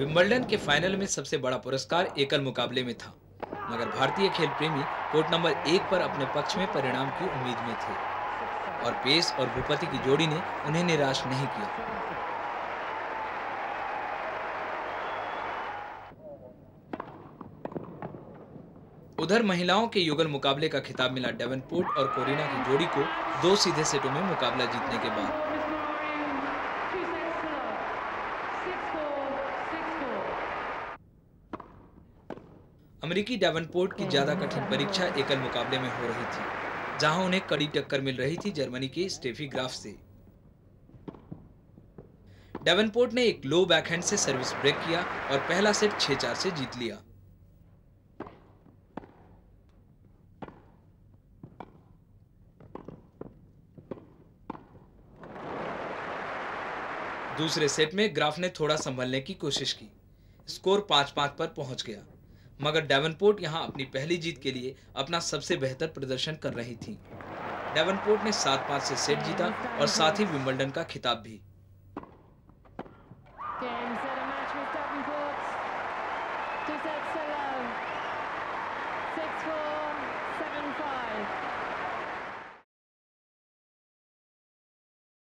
Wimbledon के final में सबसे बड़ा पुरस्कार एकल मुकाबले में था, मगर भारतीय खेल प्रेमी कोर्ट नंबर 1 पर अपने पक्ष में परिणाम की उम्मीद में थे और पेस और भूपति की जोड़ी ने उन्हें निराश नहीं किया। उधर महिलाओं के युगल मुकाबले का खिताब मिला डेवनपोर्ट और कोरिना की जोड़ी को 2 सीधे सेटों में मुकाबला जीतने के बाद। अमेरिकी डेवनपोर्ट की ज्यादा कठिन परीक्षा एकल मुकाबले में हो रही थी, जहां उन्हें कड़ी टक्कर मिल रही थी जर्मनी के स्टेफी ग्राफ से। डेवनपोर्ट ने एक लो बैकहैंड से सर्विस ब्रेक किया और पहला सेट 6-4 से जीत लिया। दूसरे सेट में ग्राफ ने थोड़ा संभलने की कोशिश की, स्कोर 5-5 पर पहुंच गया, मगर डेवनपोर्ट यहां अपनी पहली जीत के लिए अपना सबसे बेहतर प्रदर्शन कर रही थी। डेवनपोर्ट ने 7-5 से सेट जीता और साथ ही विंबलडन का खिताब भी।